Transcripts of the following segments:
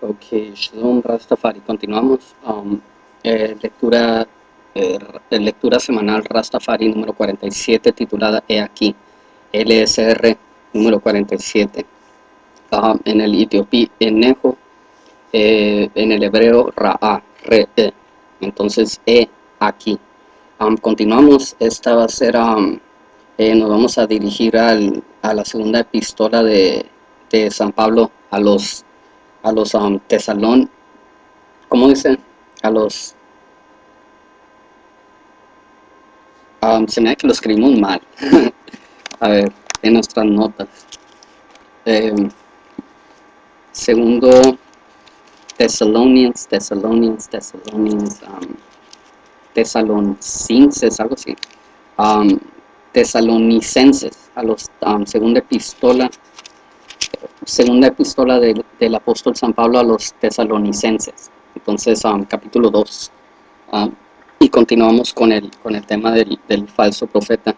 Ok, Shalom Rastafari, continuamos. Lectura semanal Rastafari número 47, titulada He aquí, LSR número 47. En el etiopí enejo, en el hebreo Ra'ah, Re'eh. Entonces, He aquí. Continuamos, esta va a ser, nos vamos a dirigir a la segunda epístola de San Pablo a los se me da que lo escribimos mal. A ver, en nuestras notas. Segundo Tesalonicenses, algo así. Tesalonicenses, a los segunda epístola del apóstol San Pablo a los tesalonicenses. Entonces, capítulo 2. Y continuamos con el tema del falso profeta,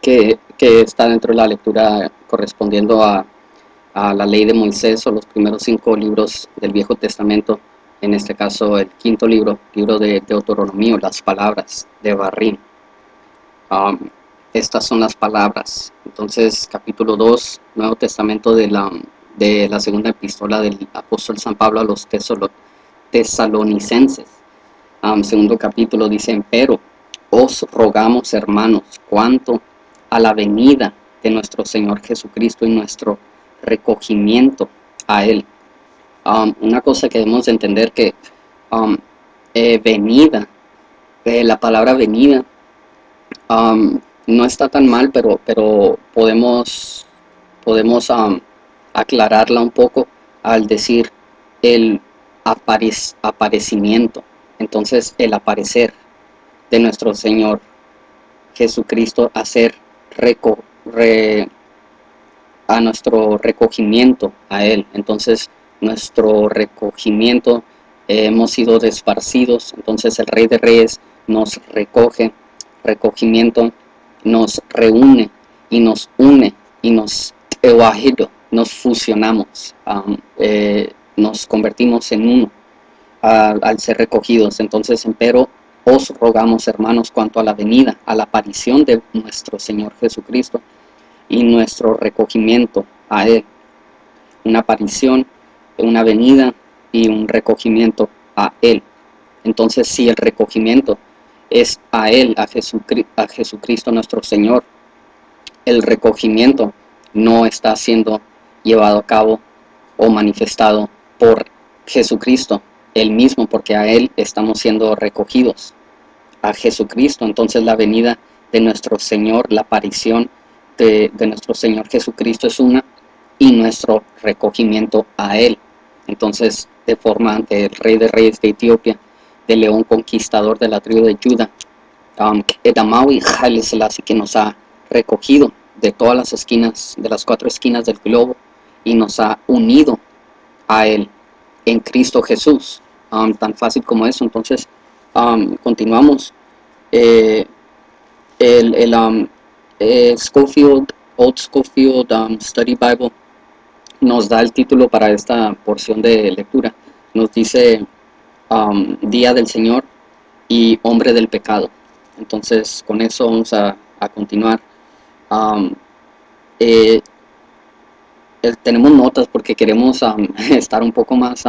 que está dentro de la lectura correspondiendo a la ley de Moisés o los primeros 5 libros del Viejo Testamento. En este caso, el quinto libro de Deuteronomio, las palabras de Barrim. Estas son las palabras. Entonces, capítulo 2, Nuevo Testamento de la segunda epístola del apóstol San Pablo a los tesalonicenses. Segundo capítulo dice: Empero os rogamos, hermanos, cuanto a la venida de nuestro Señor Jesucristo y nuestro recogimiento a Él. Una cosa que debemos de entender, que venida, la palabra venida, no está tan mal, pero podemos aclararla un poco al decir el aparecimiento. Entonces, el aparecer de nuestro Señor Jesucristo, hacer a nuestro recogimiento a Él. Entonces, nuestro recogimiento, hemos sido desparcidos. Entonces, el Rey de Reyes nos recoge. Recogimiento nos reúne y nos une, y nos ewahido, nos fusionamos, nos convertimos en uno al ser recogidos. Entonces, empero os rogamos, hermanos, cuanto a la venida, a la aparición de nuestro Señor Jesucristo y nuestro recogimiento a Él. Una aparición, una venida y un recogimiento a Él. Entonces, si el recogimiento es a Él, a Jesucristo nuestro Señor, el recogimiento no está siendo llevado a cabo o manifestado por Jesucristo Él mismo, porque a Él estamos siendo recogidos, a Jesucristo. Entonces, la venida de nuestro Señor, la aparición de nuestro Señor Jesucristo es una, y nuestro recogimiento a Él. Entonces, de forma ante el Rey de Reyes de Etiopía, de león conquistador de la tribu de Judá, Edamawi Haile Selassie, que nos ha recogido de todas las esquinas, de las 4 esquinas del globo, y nos ha unido a Él en Cristo Jesús. Tan fácil como eso. Entonces, continuamos. Old Schofield Study Bible nos da el título para esta porción de lectura. Nos dice: Día del Señor y Hombre del Pecado. Entonces, con eso vamos a continuar. Tenemos notas porque queremos estar un poco más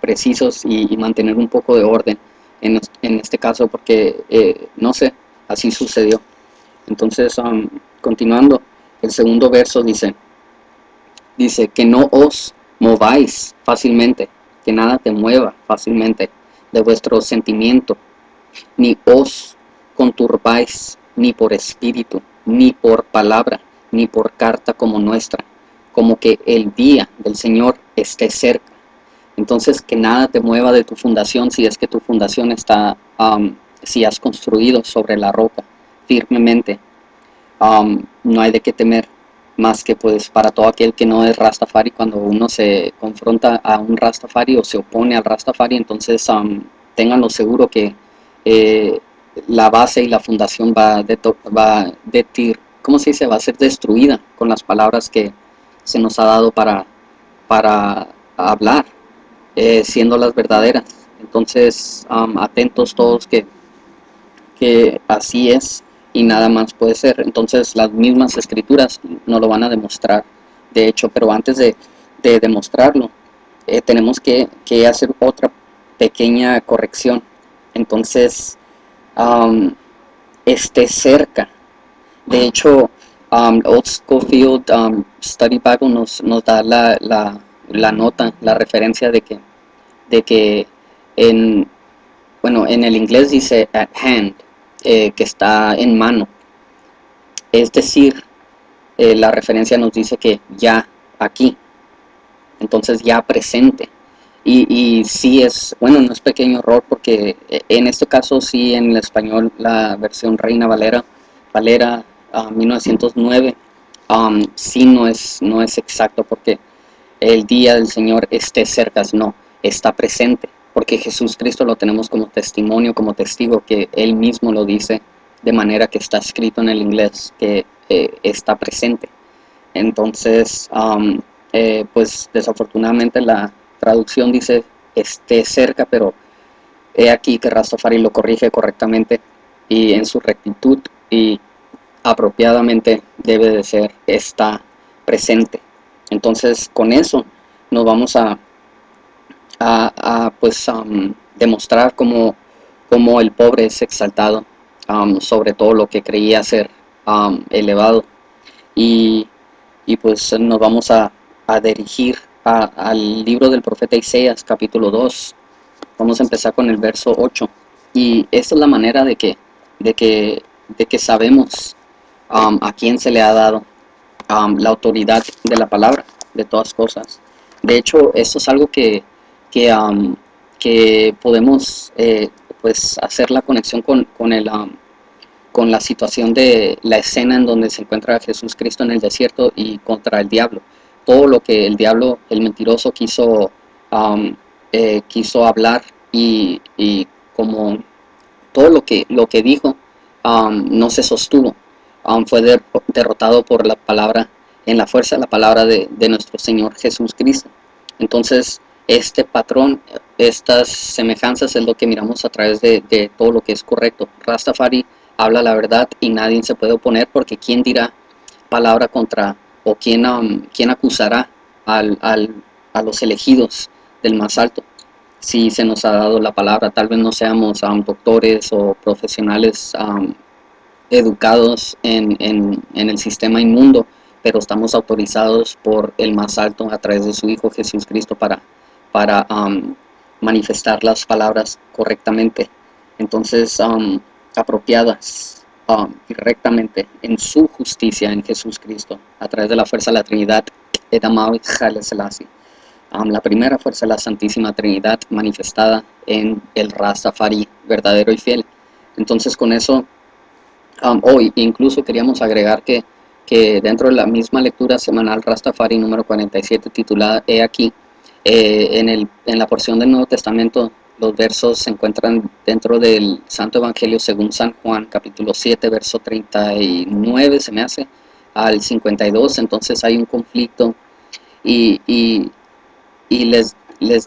precisos y mantener un poco de orden en este caso, porque no sé, así sucedió. Entonces, continuando, el segundo verso dice que no os mováis fácilmente, que nada te mueva fácilmente de vuestro sentimiento, ni os conturbáis, ni por espíritu, ni por palabra, ni por carta como nuestra, como que el día del Señor esté cerca. Entonces, que nada te mueva de tu fundación, si es que tu fundación está, si has construido sobre la roca firmemente. No hay de qué temer, más que pues para todo aquel que no es Rastafari. Cuando uno se confronta a un Rastafari o se opone al Rastafari, entonces ténganlo seguro que la base y la fundación va a ser destruida con las palabras que se nos ha dado para hablar siendo las verdaderas. Entonces, atentos todos que así es y nada más puede ser. Entonces, las mismas escrituras no lo van a demostrar, de hecho, pero antes de demostrarlo, tenemos que hacer otra pequeña corrección. Entonces, esté cerca. De hecho, Old Schofield Study Bible nos da la nota, la referencia de que en el inglés dice at hand, que está en mano. Es decir, la referencia nos dice que ya aquí, entonces ya presente. Y sí es, bueno, no es pequeño error, porque en este caso sí, en el español, la versión Reina Valera 1909, sí no es exacto, porque el día del Señor esté cerca, no, está presente, porque Jesús Cristo lo tenemos como testimonio, como testigo, que Él mismo lo dice, de manera que está escrito en el inglés, que está presente. Entonces, pues desafortunadamente la traducción dice esté cerca, pero he aquí que Rastafari lo corrige correctamente y en su rectitud y apropiadamente debe de ser está presente. Entonces, con eso nos vamos a demostrar cómo el pobre es exaltado sobre todo lo que creía ser elevado, y pues nos vamos a dirigir al libro del profeta Isaías, capítulo 2. Vamos a empezar con el verso 8, y esta es la manera de que sabemos a quién se le ha dado la autoridad de la palabra, de todas cosas. De hecho, esto es algo que podemos pues hacer la conexión con la situación de la escena en donde se encuentra Jesús Cristo en el desierto y contra el diablo. Todo lo que el diablo, el mentiroso, quiso hablar, y como todo lo que dijo no se sostuvo, fue derrotado por la palabra, en la fuerza de la palabra de nuestro Señor Jesús Cristo. Entonces, este patrón, estas semejanzas es lo que miramos a través de todo lo que es correcto. Rastafari habla la verdad y nadie se puede oponer, porque ¿quién dirá palabra contra o quién acusará a los elegidos del más alto? Si se nos ha dado la palabra, tal vez no seamos doctores o profesionales educados en el sistema inmundo, pero estamos autorizados por el más alto a través de su Hijo Jesús Cristo para manifestar las palabras correctamente, entonces apropiadas directamente en su justicia en Jesús Cristo, a través de la fuerza de la Trinidad, Edamawi Haile Selassie, la primera fuerza de la Santísima Trinidad manifestada en el Rastafari verdadero y fiel. Entonces, con eso, hoy incluso queríamos agregar que dentro de la misma lectura semanal Rastafari número 47, titulada He aquí, en la porción del Nuevo Testamento, los versos se encuentran dentro del Santo Evangelio según San Juan, capítulo 7, verso 39, se me hace, al 52. Entonces hay un conflicto, y les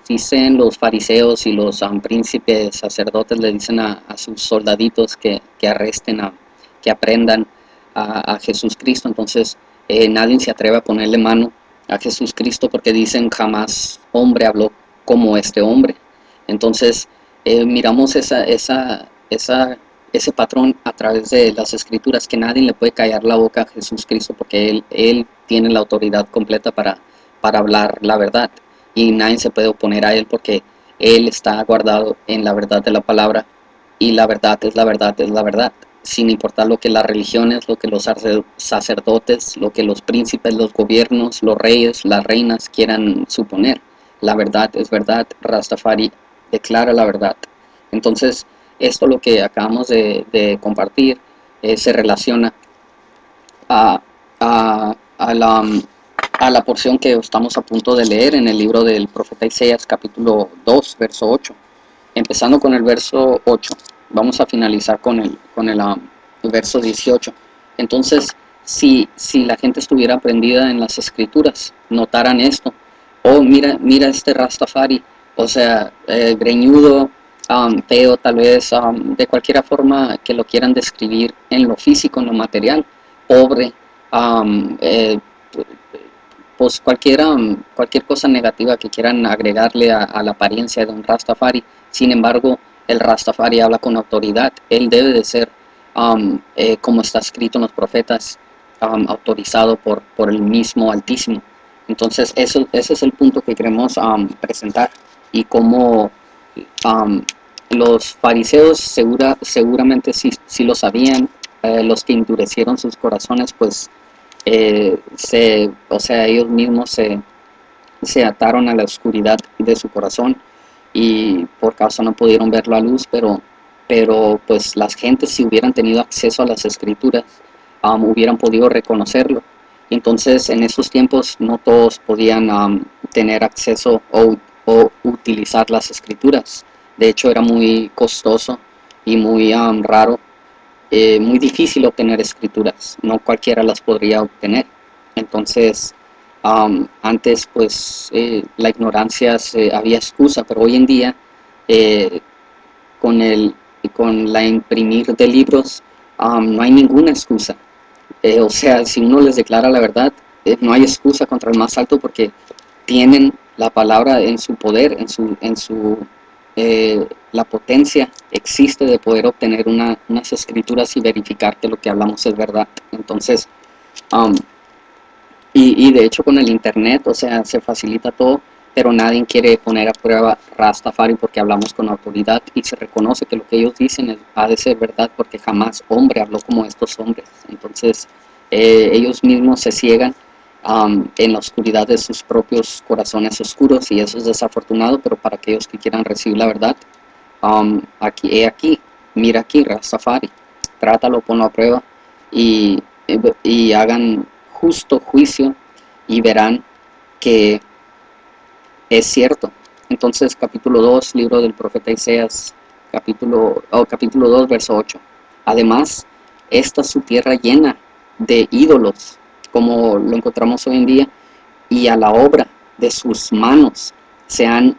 dicen los fariseos y los príncipes sacerdotes, le dicen a sus soldaditos que arresten, que aprendan a Jesús Cristo. Entonces nadie se atreve a ponerle mano a Jesús Cristo, porque dicen jamás hombre habló como este hombre. Entonces, miramos ese patrón a través de las Escrituras, que nadie le puede callar la boca a Jesús Cristo, porque Él tiene la autoridad completa para hablar la verdad, y nadie se puede oponer a Él, porque Él está guardado en la verdad de la palabra, y la verdad es la verdad es la verdad, sin importar lo que las religiones, lo que los sacerdotes, lo que los príncipes, los gobiernos, los reyes, las reinas quieran suponer. La verdad es verdad, Rastafari declara la verdad. Entonces, esto lo que acabamos de compartir se relaciona a la porción que estamos a punto de leer en el libro del profeta Isaías, capítulo 2, verso 8. Empezando con el verso 8, vamos a finalizar con el verso 18. Entonces, si la gente estuviera aprendida en las Escrituras, notaran esto. Oh, mira este Rastafari, o sea, greñudo, feo tal vez, de cualquier forma que lo quieran describir en lo físico, en lo material, pobre, pues cualquier cosa negativa que quieran agregarle a la apariencia de un Rastafari. Sin embargo, el Rastafari habla con autoridad. Él debe de ser, como está escrito en los profetas, autorizado por el mismo Altísimo. Entonces, ese es el punto que queremos presentar. Y como los fariseos seguramente sí lo sabían, los que endurecieron sus corazones, pues, ellos mismos se ataron a la oscuridad de su corazón y por causa no pudieron ver la luz, pero pues las gentes, si hubieran tenido acceso a las escrituras, hubieran podido reconocerlo. Entonces, en esos tiempos no todos podían tener acceso o utilizar las escrituras. De hecho, era muy costoso y muy raro. Muy difícil obtener escrituras, no cualquiera las podría obtener. Entonces, antes pues la ignorancia había excusa, pero hoy en día con la imprimir de libros no hay ninguna excusa. O sea, si uno les declara la verdad, no hay excusa contra el más alto, porque tienen la palabra en su poder, la potencia existe de poder obtener unas escrituras y verificar que lo que hablamos es verdad. Entonces, y de hecho con el internet, o sea, se facilita todo, pero nadie quiere poner a prueba Rastafari, porque hablamos con autoridad y se reconoce que lo que ellos dicen ha de ser verdad, porque jamás hombre habló como estos hombres. Entonces, ellos mismos se ciegan en la oscuridad de sus propios corazones oscuros, y eso es desafortunado. Pero para aquellos que quieran recibir la verdad, mira aquí, Rastafari, trátalo, ponlo a prueba y hagan justo juicio y verán que es cierto. Entonces, capítulo 2, libro del profeta Isaías, capítulo 2, verso 8. Además, esta es su tierra llena de ídolos, como lo encontramos hoy en día, y a la obra de sus manos se han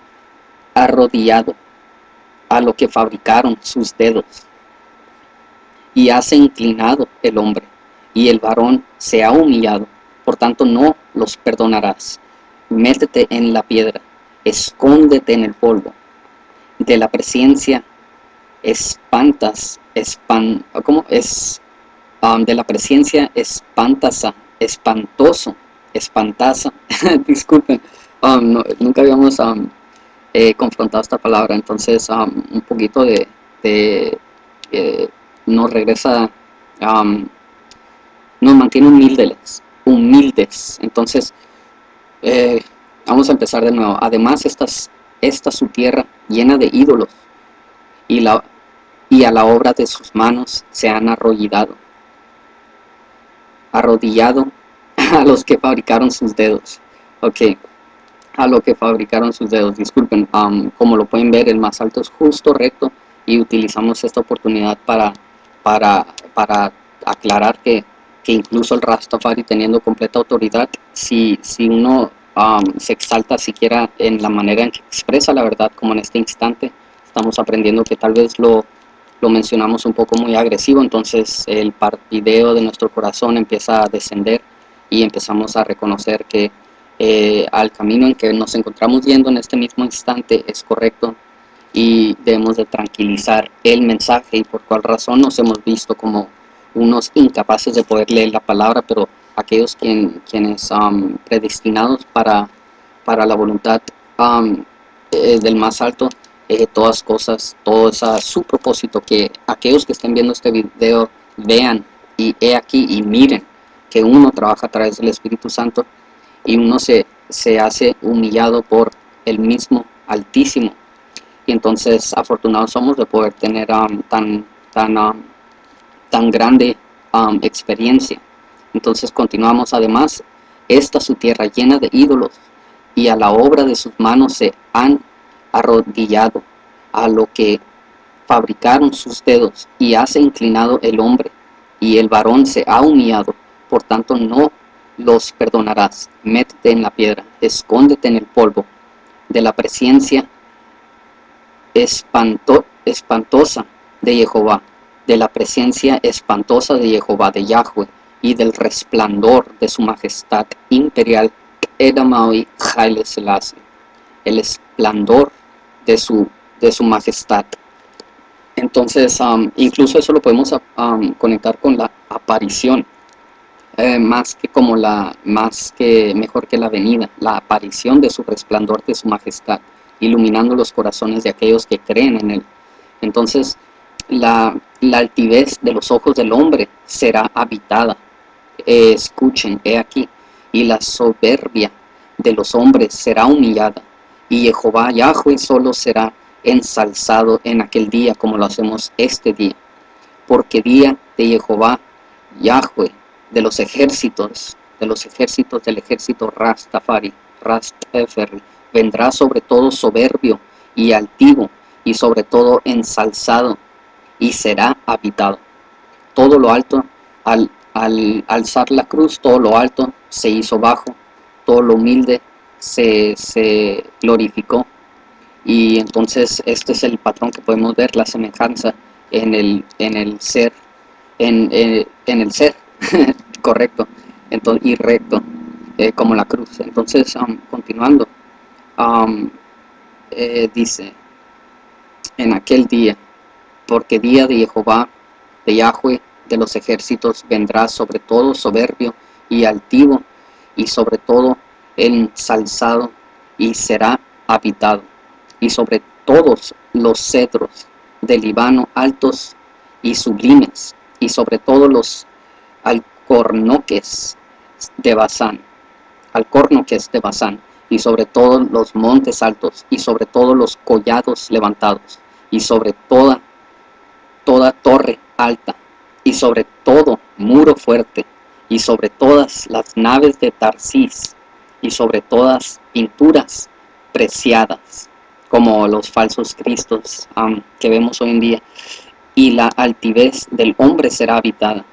arrodillado, a lo que fabricaron sus dedos, y hase inclinado el hombre, y el varón se ha humillado, por tanto no los perdonarás. Métete en la piedra, escóndete en el polvo, de la presencia espantosa, disculpen, nunca habíamos confrontado esta palabra. Entonces, un poquito nos regresa, nos mantiene humildes. Entonces, vamos a empezar de nuevo. Además, esta su tierra llena de ídolos, y a la obra de sus manos se han arrodillado a los que fabricaron sus dedos. Ok, a lo que fabricaron sus dedos, disculpen. Como lo pueden ver, el más alto es justo, recto, y utilizamos esta oportunidad para aclarar que incluso el Rastafari, teniendo completa autoridad, si uno se exalta siquiera en la manera en que expresa la verdad, como en este instante estamos aprendiendo que tal vez lo mencionamos un poco muy agresivo, entonces el partideo de nuestro corazón empieza a descender y empezamos a reconocer que al camino en que nos encontramos yendo en este mismo instante es correcto, y debemos de tranquilizar el mensaje, y por cuál razón nos hemos visto como unos incapaces de poder leer la palabra, pero aquellos quienes son predestinados para la voluntad del más alto, todas cosas, todo es a su propósito. Que aquellos que estén viendo este video vean, y he aquí, y miren que uno trabaja a través del Espíritu Santo, y uno se hace humillado por el mismo Altísimo. Y entonces, afortunados somos de poder tener tan grande experiencia. Entonces, continuamos. Además, esta su tierra llena de ídolos, y a la obra de sus manos se han arrodillado, a lo que fabricaron sus dedos, y hace inclinado el hombre, y el varón se ha humillado, por tanto no los perdonarás. Métete en la piedra, escóndete en el polvo, de la presencia espantosa de Jehová, de la presencia espantosa de Jehová, de Yahweh, y del resplandor de su majestad imperial, Edamaui Haile Selassie, el esplendor de su majestad. Entonces, incluso eso lo podemos conectar con la aparición, mejor que la venida, la aparición de su resplandor, de su majestad, iluminando los corazones de aquellos que creen en él. Entonces, la altivez de los ojos del hombre será habitada. Escuchen, he aquí, y la soberbia de los hombres será humillada, y Jehová Yahweh solo será ensalzado en aquel día, como lo hacemos este día, porque día de Jehová Yahweh, de los ejércitos del ejército Rastafari, vendrá sobre todo soberbio y altivo, y sobre todo ensalzado, y será habitado. Todo lo alto, al alzar la cruz, todo lo alto se hizo bajo, todo lo humilde se glorificó. Y entonces este es el patrón que podemos ver, la semejanza en el ser correcto, entonces, y recto, como la cruz. Entonces, continuando, dice, en aquel día, porque día de Jehová, de Yahweh, de los ejércitos, vendrá sobre todo soberbio y altivo, y sobre todo ensalzado, y será habitado, y sobre todos los cedros del Líbano altos y sublimes, y sobre todos los alcornoques de Bazán, y sobre todos los montes altos, y sobre todos los collados levantados, y sobre toda torre alta, y sobre todo muro fuerte, y sobre todas las naves de Tarsis, y sobre todas pinturas preciadas, como los falsos cristos que vemos hoy en día. Y la altivez del hombre será habitada,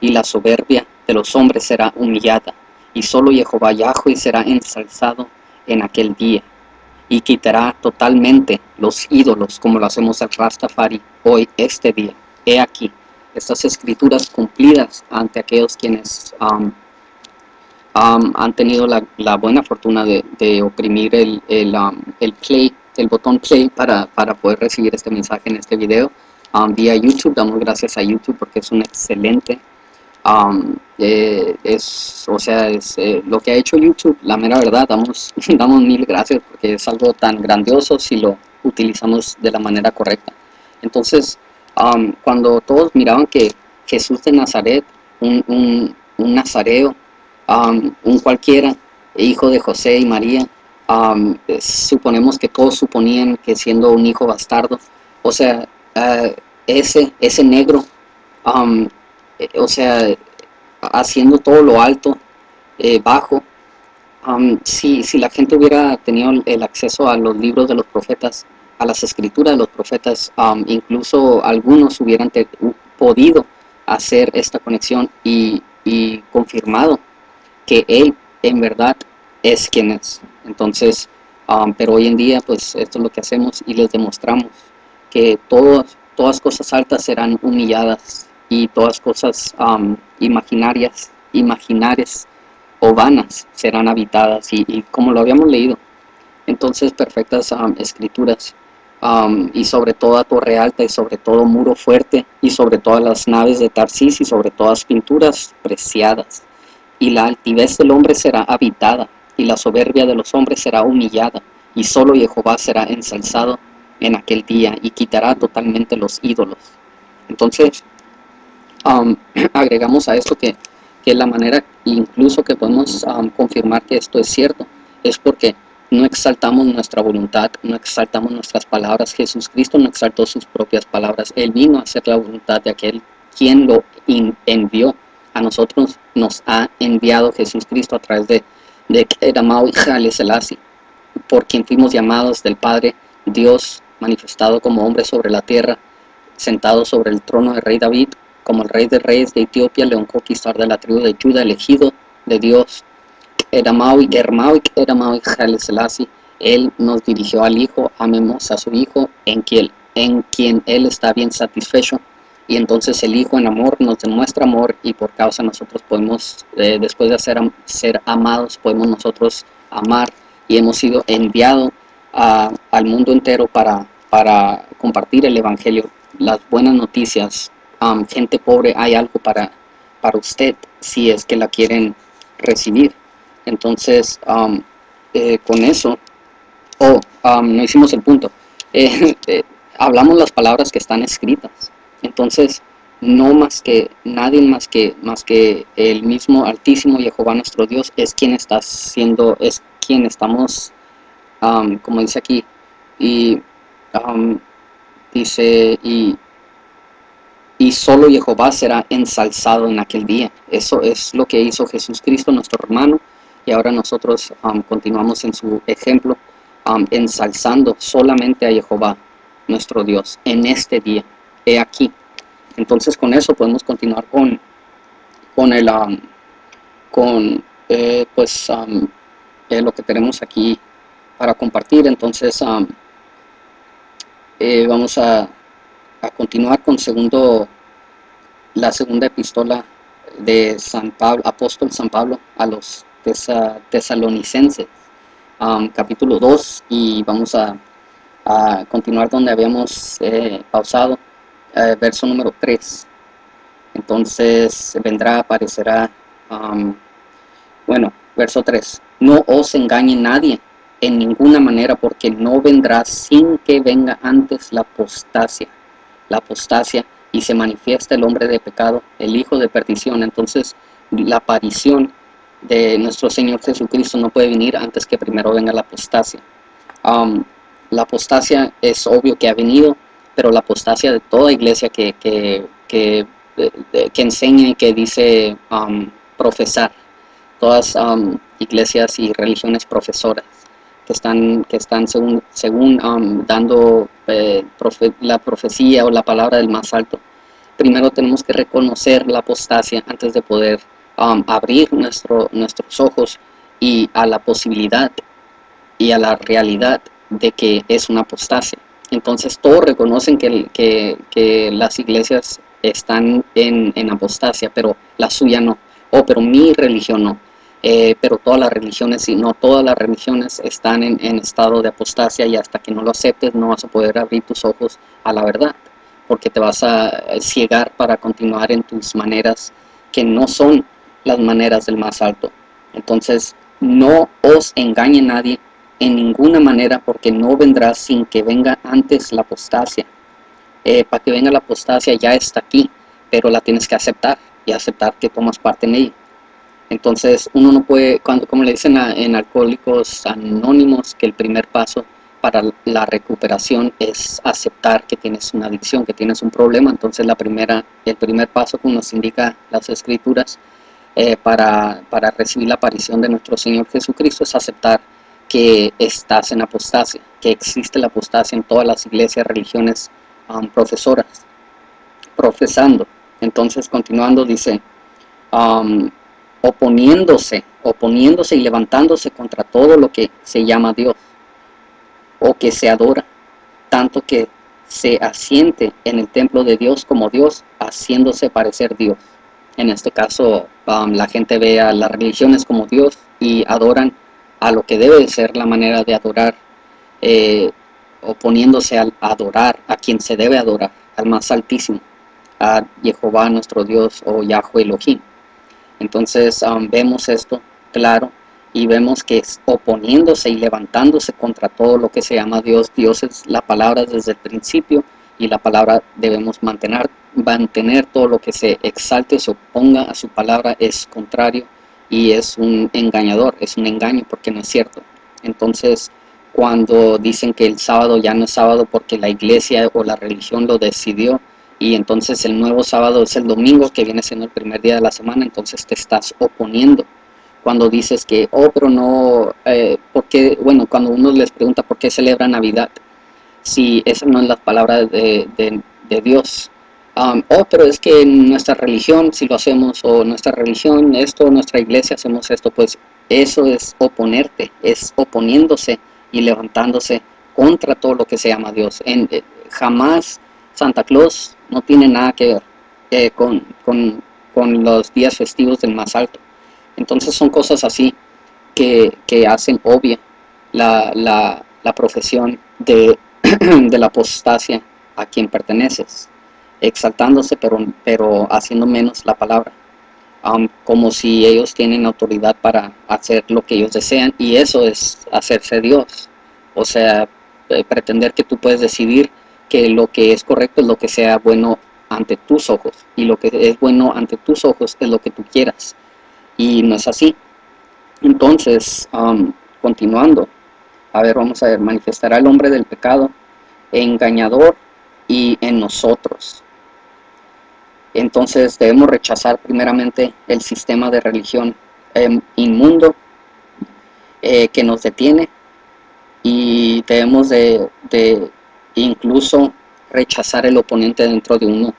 y la soberbia de los hombres será humillada, y solo Jehová Yahweh será ensalzado en aquel día, y quitará totalmente los ídolos, como lo hacemos el Rastafari hoy, este día. He aquí, estas escrituras cumplidas ante aquellos quienes han tenido la buena fortuna de oprimir el play, el botón play, para poder recibir este mensaje en este video vía YouTube. Damos gracias a YouTube porque es un excelente, lo que ha hecho YouTube, la mera verdad, damos mil gracias, porque es algo tan grandioso si lo utilizamos de la manera correcta. Entonces, cuando todos miraban que Jesús de Nazaret, un nazareo, un cualquiera, hijo de José y María, suponemos que todos suponían que siendo un hijo bastardo, o sea, ese negro, haciendo todo lo alto, bajo, si la gente hubiera tenido el acceso a los libros de los profetas, a las escrituras de los profetas, incluso algunos hubieran podido hacer esta conexión y confirmado que él en verdad es quien es. Entonces, pero hoy en día, pues esto es lo que hacemos, y les demostramos que todas cosas altas serán humilladas, y todas cosas imaginarias o vanas serán habitadas, y como lo habíamos leído. Entonces, perfectas escrituras, y sobre toda torre alta, y sobre todo muro fuerte, y sobre todas las naves de Tarsis, y sobre todas pinturas preciadas. Y la altivez del hombre será habitada, y la soberbia de los hombres será humillada, y solo Jehová será ensalzado en aquel día, y quitará totalmente los ídolos. Entonces, agregamos a esto que la manera incluso que podemos confirmar que esto es cierto es porque no exaltamos nuestra voluntad, no exaltamos nuestras palabras. Jesucristo no exaltó sus propias palabras, él vino a hacer la voluntad de aquel quien lo envió. A nosotros nos ha enviado Jesucristo a través de Edamaui Haile Selassie, por quien fuimos llamados del Padre Dios manifestado como hombre sobre la tierra, sentado sobre el trono del rey David, como el rey de reyes de Etiopía, león conquistador de la tribu de Judá, elegido de Dios. Edamaui Haile Selassie, Él nos dirigió al Hijo, amemos a su Hijo, en quien Él está bien satisfecho. Y entonces el Hijo en amor nos demuestra amor, y por causa nosotros podemos, después de ser amados, podemos nosotros amar. Y hemos sido enviados al mundo entero para compartir el Evangelio, las buenas noticias. Gente pobre, hay algo para usted, si es que la quieren recibir. Entonces, con eso, no hicimos el punto. Hablamos las palabras que están escritas. Entonces, no más que nadie más que el mismo Altísimo Jehová nuestro Dios es quien está siendo, es quien estamos, como dice aquí, y dice, y solo Jehová será ensalzado en aquel día. Eso es lo que hizo Jesucristo, nuestro hermano, y ahora nosotros continuamos en su ejemplo, ensalzando solamente a Jehová, nuestro Dios, en este día, he aquí. Entonces con eso podemos continuar con lo que tenemos aquí para compartir. Entonces vamos a continuar con la segunda epístola de San Pablo, apóstol San Pablo a los Tesalonicenses, capítulo 2, y vamos a continuar donde habíamos pausado, verso número 3. Entonces vendrá, aparecerá, bueno, verso 3. No os engañe nadie en ninguna manera, porque no vendrá sin que venga antes la apostasia, y se manifiesta el hombre de pecado, el hijo de perdición. Entonces la aparición de nuestro Señor Jesucristo no puede venir antes que primero venga la apostasia. La apostasia es obvio que ha venido, pero la apostasia de toda iglesia que enseña y que dice profesar, todas iglesias y religiones profesoras que están según dando la profecía o la palabra del más alto. Primero tenemos que reconocer la apostasia antes de poder abrir nuestros ojos y a la posibilidad y a la realidad de que es una apostasia. Entonces todos reconocen que las iglesias están en apostasia, pero la suya no. Pero mi religión no. Pero todas las religiones, y no todas las religiones están en estado de apostasia, y hasta que no lo aceptes no vas a poder abrir tus ojos a la verdad, porque te vas a ciegar para continuar en tus maneras que no son las maneras del más alto. Entonces no os engañe nadie en ninguna manera, porque no vendrá sin que venga antes la apostasia. Para que venga la apostasia ya está aquí, pero la tienes que aceptar, y aceptar que tomas parte en ella. Entonces uno no puede, como le dicen en Alcohólicos Anónimos, que el primer paso para la recuperación es aceptar que tienes una adicción, que tienes un problema. Entonces el primer paso, como nos indica las Escrituras, para recibir la aparición de nuestro Señor Jesucristo, es aceptar que estás en apostasia, que existe la apostasia en todas las iglesias, religiones, profesoras, profesando. Entonces, continuando, dice, oponiéndose y levantándose contra todo lo que se llama Dios, o que se adora, tanto que se asiente en el templo de Dios como Dios, haciéndose parecer Dios. En este caso, la gente ve a las religiones como Dios y adoran a lo que debe ser la manera de adorar, oponiéndose al adorar a quien se debe adorar, al más altísimo, a Jehová nuestro Dios o Yahweh Elohim. Entonces vemos esto claro, y vemos que es oponiéndose y levantándose contra todo lo que se llama Dios. Dios es la palabra desde el principio, y la palabra debemos mantener. Todo lo que se exalte o se oponga a su palabra es contrario, y es un engañador, es un engaño, porque no es cierto. Entonces, cuando dicen que el sábado ya no es sábado porque la iglesia o la religión lo decidió, y entonces el nuevo sábado es el domingo, que viene siendo el primer día de la semana, entonces te estás oponiendo. Cuando dices que, pero no, porque, bueno, cuando uno les pregunta por qué celebra Navidad, si esa no es la palabra de Dios. Pero es que en nuestra religión, si lo hacemos, o nuestra religión, nuestra iglesia, hacemos esto, pues eso es oponerte, es oponiéndose y levantándose contra todo lo que se llama Dios. Jamás Santa Claus no tiene nada que ver con los días festivos del más alto. Entonces son cosas así que hacen obvia la profesión de la apostasia a quien perteneces, exaltándose pero haciendo menos la palabra, como si ellos tienen autoridad para hacer lo que ellos desean, y eso es hacerse Dios. O sea, pretender que tú puedes decidir que lo que es correcto es lo que sea bueno ante tus ojos, y lo que es bueno ante tus ojos es lo que tú quieras, y no es así. Entonces, continuando, a ver, vamos a ver, manifestará el hombre del pecado, engañador, y en nosotros. Entonces debemos rechazar primeramente el sistema de religión inmundo que nos detiene, y debemos de incluso rechazar el oponente dentro de uno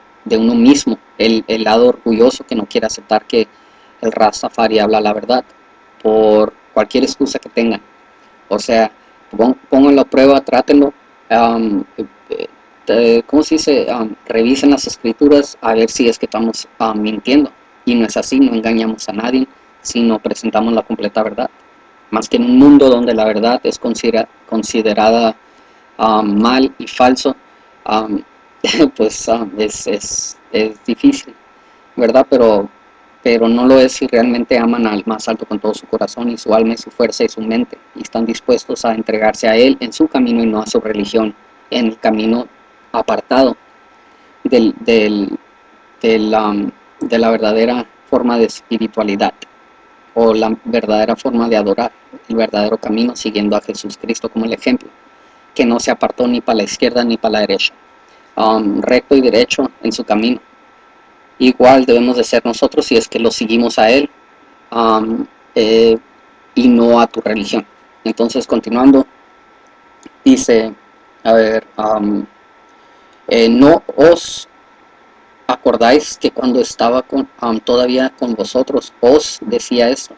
mismo, el lado orgulloso que no quiere aceptar que el Rastafari habla la verdad, por cualquier excusa que tengan. O sea, pónganlo a prueba, trátenlo, ¿cómo se dice? Revisen las escrituras a ver si es que estamos mintiendo, y no es así. No engañamos a nadie, sino presentamos la completa verdad, más que en un mundo donde la verdad es considerada mal y falso. Pues es difícil, ¿verdad? Pero no lo es si realmente aman al más alto con todo su corazón y su alma y su fuerza y su mente, y están dispuestos a entregarse a él en su camino y no a su religión, en el camino apartado de la verdadera forma de espiritualidad, o la verdadera forma de adorar, el verdadero camino, siguiendo a Jesucristo como el ejemplo, que no se apartó ni para la izquierda ni para la derecha, recto y derecho en su camino. Igual debemos de ser nosotros si es que lo seguimos a él, y no a tu religión. Entonces, continuando, dice, a ver, ¿no os acordáis que cuando estaba todavía con vosotros os decía eso?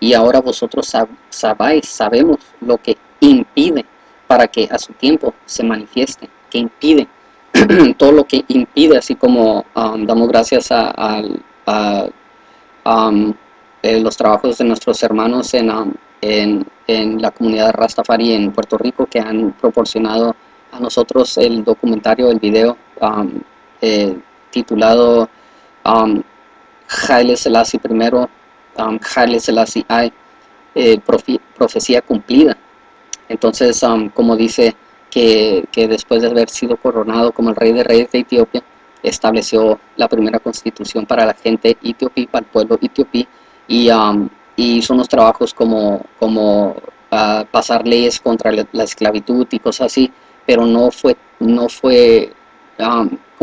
Y ahora vosotros sabemos lo que impide para que a su tiempo se manifieste. ¿Qué impide? Todo lo que impide, así como damos gracias a los trabajos de nuestros hermanos en la comunidad Rastafari en Puerto Rico, que han proporcionado a nosotros el documentario, el video titulado Haile Selassie I, Haile Selassie I, profecía cumplida. Entonces, como dice, que después de haber sido coronado como el rey de reyes de Etiopía, estableció la primera constitución para la gente etiopí, para el pueblo etiopí, y hizo unos trabajos como pasar leyes contra la esclavitud y cosas así, pero ¿cómo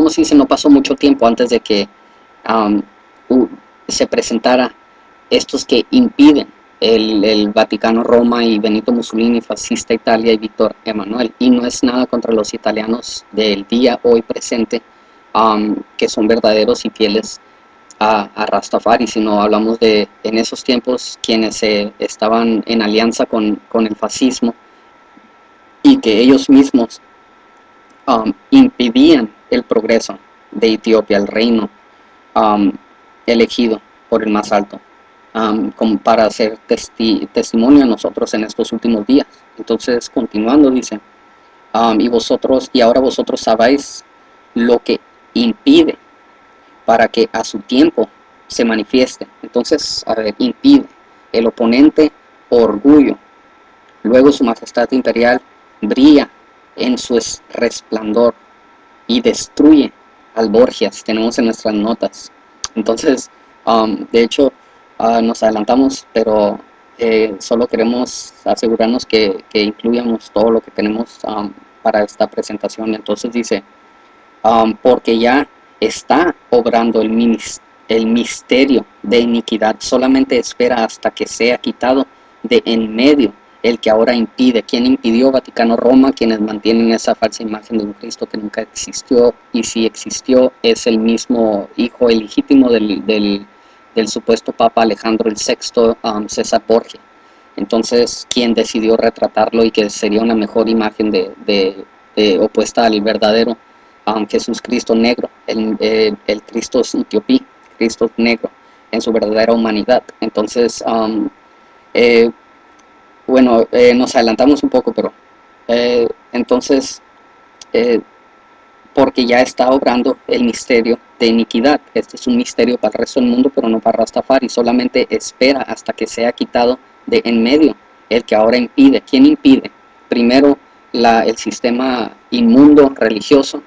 se dice? No pasó mucho tiempo antes de que se presentara estos que impiden. El Vaticano, Roma, y Benito Mussolini, fascista Italia, y Víctor Emanuel. Y no es nada contra los italianos del día hoy presente, que son verdaderos y fieles a Rastafari, sino hablamos de en esos tiempos quienes estaban en alianza con el fascismo, y que ellos mismos impedían el progreso de Etiopía, el reino elegido por el más alto, como para hacer testimonio a nosotros en estos últimos días. Entonces, continuando, dice, y ahora vosotros sabéis lo que impide para que a su tiempo se manifieste. Entonces, a ver, impide el oponente orgullo, luego su majestad imperial brilla en su resplandor y destruye al Borgias. Tenemos en nuestras notas. Entonces, de hecho, nos adelantamos, pero solo queremos asegurarnos que incluyamos todo lo que tenemos para esta presentación. Entonces dice, porque ya está obrando el misterio de iniquidad, solamente espera hasta que sea quitado de en medio el que ahora impide. ¿Quién impidió? Vaticano, Roma, quienes mantienen esa falsa imagen de un Cristo que nunca existió, y si existió es el mismo hijo ilegítimo del supuesto Papa Alejandro VI, César Borgia. Entonces, quien decidió retratarlo y que sería una mejor imagen de opuesta al verdadero Jesús Cristo negro, el Cristo etiopí, Cristo negro, en su verdadera humanidad. Entonces, bueno, nos adelantamos un poco, pero entonces, porque ya está obrando el misterio de iniquidad. Este es un misterio para el resto del mundo, pero no para Rastafari. Solamente espera hasta que sea quitado de en medio el que ahora impide. ¿Quién impide? Primero el sistema inmundo religioso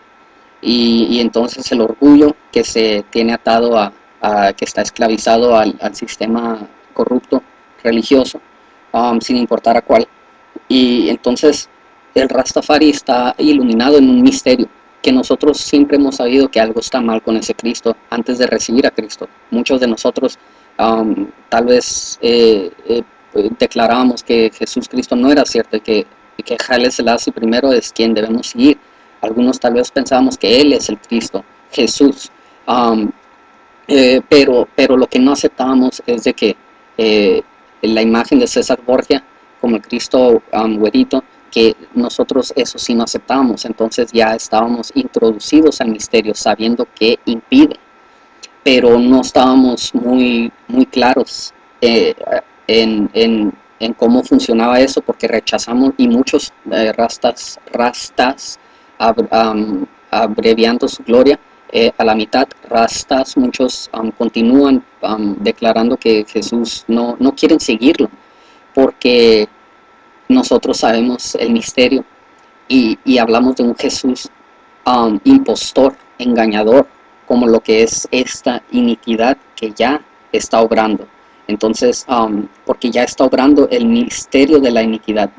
y entonces el orgullo que se tiene atado que está esclavizado al sistema corrupto religioso, sin importar a cuál. Y entonces el Rastafari está iluminado en un misterio, que nosotros siempre hemos sabido que algo está mal con ese Cristo antes de recibir a Cristo. Muchos de nosotros tal vez declarábamos que Jesús Cristo no era cierto, que Haile Selassie I es quien debemos seguir. Algunos tal vez pensábamos que Él es el Cristo, Jesús. Pero lo que no aceptábamos es de que la imagen de César Borgia como el Cristo güerito, que nosotros eso sí no aceptábamos. Entonces ya estábamos introducidos al misterio, sabiendo que impide, pero no estábamos muy claros en cómo funcionaba eso, porque rechazamos, y muchos rastas, abreviando su gloria a la mitad, rastas, muchos continúan declarando que Jesús, no quieren seguirlo, porque nosotros sabemos el misterio y hablamos de un Jesús impostor, engañador, como lo que es esta iniquidad que ya está obrando. Entonces, porque ya está obrando el misterio de la iniquidad,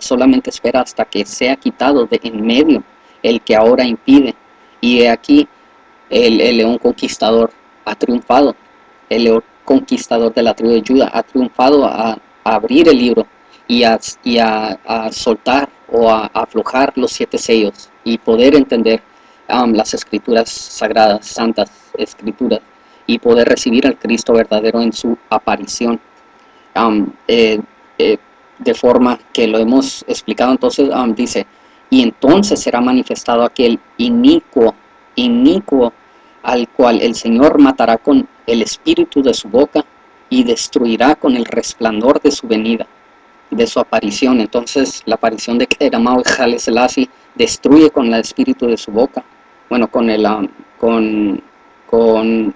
solamente espera hasta que sea quitado de en medio el que ahora impide. Y de aquí el león conquistador ha triunfado, el león conquistador de la tribu de Judá ha triunfado a abrir el libro y a soltar o a aflojar los 7 sellos y poder entender las escrituras sagradas, santas escrituras, y poder recibir al Cristo verdadero en su aparición, de forma que lo hemos explicado. Entonces dice, y entonces será manifestado aquel inicuo al cual el Señor matará con el espíritu de su boca y destruirá con el resplandor de su venida, de su aparición. Entonces la aparición de Keramau y Haile Selassie destruye con el espíritu de su boca, bueno, con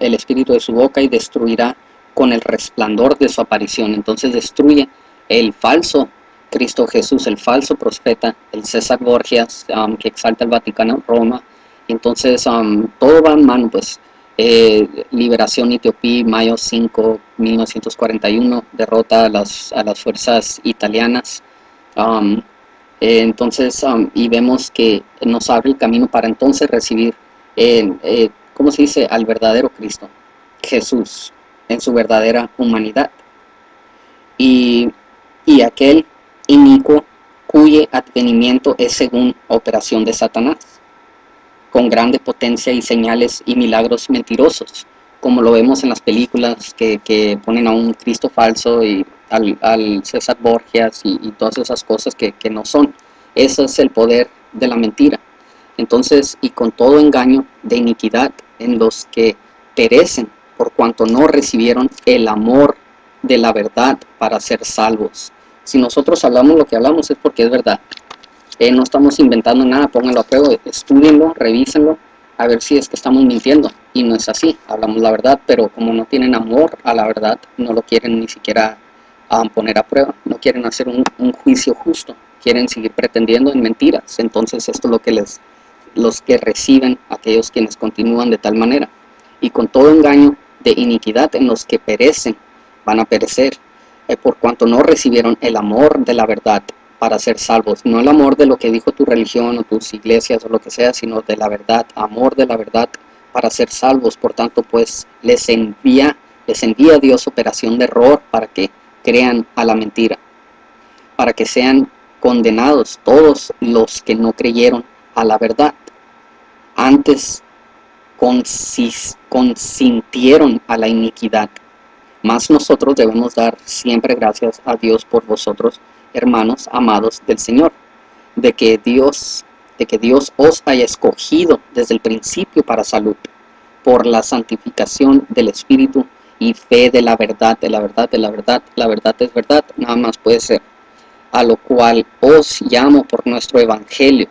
el espíritu de su boca, y destruirá con el resplandor de su aparición. Entonces destruye el falso Cristo Jesús, el falso profeta, el César Borgias, que exalta el Vaticano, Roma. Entonces todo va en mano, pues. Liberación etiopí, mayo 5, 1941, derrota a las fuerzas italianas. Entonces, y vemos que nos abre el camino para entonces recibir, ¿cómo se dice?, al verdadero Cristo, Jesús, en su verdadera humanidad. Y aquel inicuo cuyo advenimiento es según operación de Satanás, con grande potencia y señales y milagros mentirosos, como lo vemos en las películas que ponen a un Cristo falso y al César Borgias y todas esas cosas que no son. Ese es el poder de la mentira. Entonces, y con todo engaño de iniquidad en los que perecen por cuanto no recibieron el amor de la verdad para ser salvos. Si nosotros hablamos lo que hablamos es porque es verdad. No estamos inventando nada, pónganlo a prueba, estudienlo, revísenlo, a ver si es que estamos mintiendo. Y no es así, hablamos la verdad, pero como no tienen amor a la verdad, no lo quieren ni siquiera poner a prueba, no quieren hacer un juicio justo, quieren seguir pretendiendo en mentiras. Entonces esto es lo que los que reciben, aquellos quienes continúan de tal manera. Y con todo engaño de iniquidad en los que perecen, van a perecer, por cuanto no recibieron el amor de la verdad para ser salvos. No el amor de lo que dijo tu religión o tus iglesias o lo que sea, sino de la verdad, amor de la verdad para ser salvos. Por tanto, pues les envía Dios operación de error para que crean a la mentira, para que sean condenados todos los que no creyeron a la verdad. Antes consintieron a la iniquidad, Mas nosotros debemos dar siempre gracias a Dios por vosotros, hermanos amados del Señor, de que Dios os haya escogido desde el principio para salud, por la santificación del Espíritu y fe de la verdad, la verdad es verdad, nada más puede ser, a lo cual os llamo por nuestro Evangelio,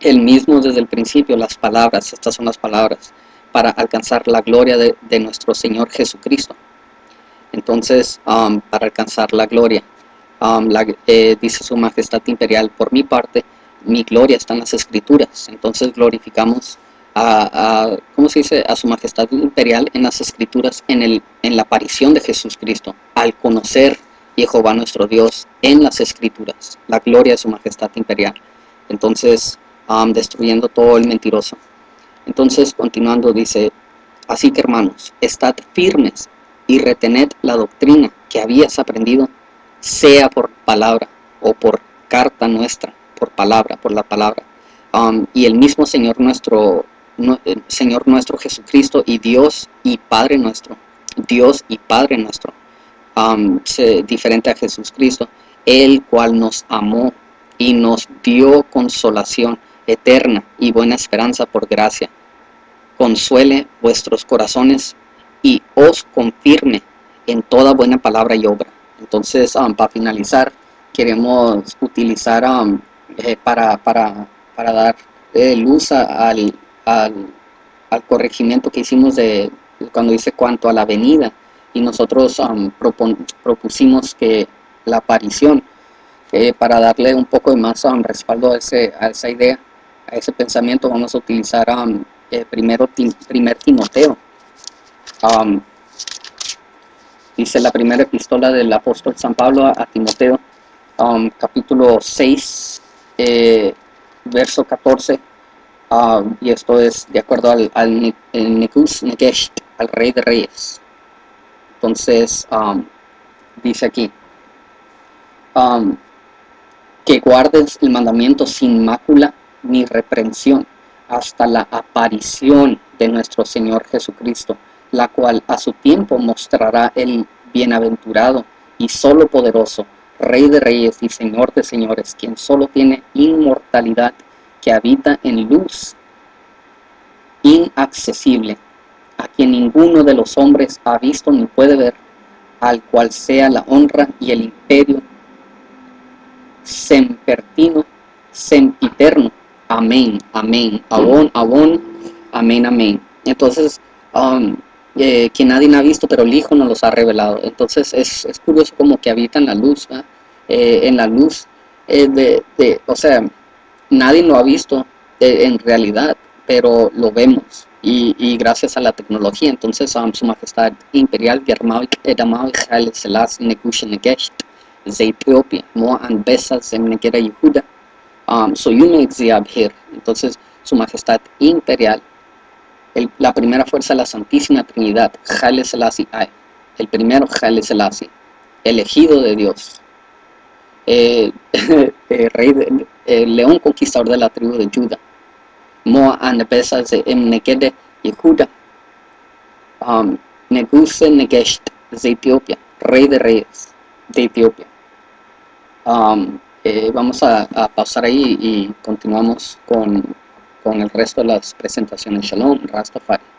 el mismo desde el principio, las palabras, estas son las palabras, para alcanzar la gloria de nuestro Señor Jesucristo. Entonces, para alcanzar la gloria, dice su majestad imperial, por mi parte, mi gloria está en las escrituras. Entonces glorificamos a su majestad imperial en las escrituras, en la aparición de Jesucristo, al conocer Jehová nuestro Dios en las escrituras, la gloria de su majestad imperial. Entonces, destruyendo todo el mentiroso. Entonces, continuando, dice, así que hermanos, estad firmes y retened la doctrina que habías aprendido, sea por palabra o por carta nuestra, por la palabra. Y el mismo Señor nuestro Jesucristo y Dios y Padre nuestro, diferente a Jesucristo, el cual nos amó y nos dio consolación eterna y buena esperanza por gracia, consuele vuestros corazones y os confirme en toda buena palabra y obra. Entonces, para finalizar, queremos utilizar para dar luz al corregimiento que hicimos de cuando dice cuanto a la venida, y nosotros propusimos que la aparición, para darle un poco de más respaldo a esa idea, a ese pensamiento, vamos a utilizar primer Timoteo. Dice la primera epístola del apóstol San Pablo a Timoteo, capítulo 6, verso 14, y esto es de acuerdo al Neguse Negesht, al Rey de Reyes. Entonces, dice aquí, que guardes el mandamiento sin mácula ni reprensión, hasta la aparición de nuestro Señor Jesucristo, la cual a su tiempo mostrará el bienaventurado y solo poderoso, Rey de Reyes y Señor de Señores, quien solo tiene inmortalidad, que habita en luz inaccesible, a quien ninguno de los hombres ha visto ni puede ver, al cual sea la honra y el imperio sempiterno. Amén, amén, abón, abón, amén, amén. Entonces, que nadie ha visto, pero el Hijo nos los ha revelado. Entonces, es curioso como que habita en la luz, ¿eh? En la luz, o sea, nadie lo ha visto en realidad, pero lo vemos, y gracias a la tecnología. Entonces, su majestad imperial, Haile Selassie Neguse Negesht, de Etiopía, Moa Anapesa de Mnequede, entonces, su majestad imperial, la primera fuerza de la Santísima Trinidad, Haile Selassie I, el primero Haile Selassie, elegido de Dios, león conquistador de la tribu de Judá, Moa Anapesa de Mnequede Yehuda, Neguse Negesht de Etiopía, Rey de Reyes de Etiopía. Vamos a pausar ahí y continuamos con el resto de las presentaciones. Shalom Rastafari.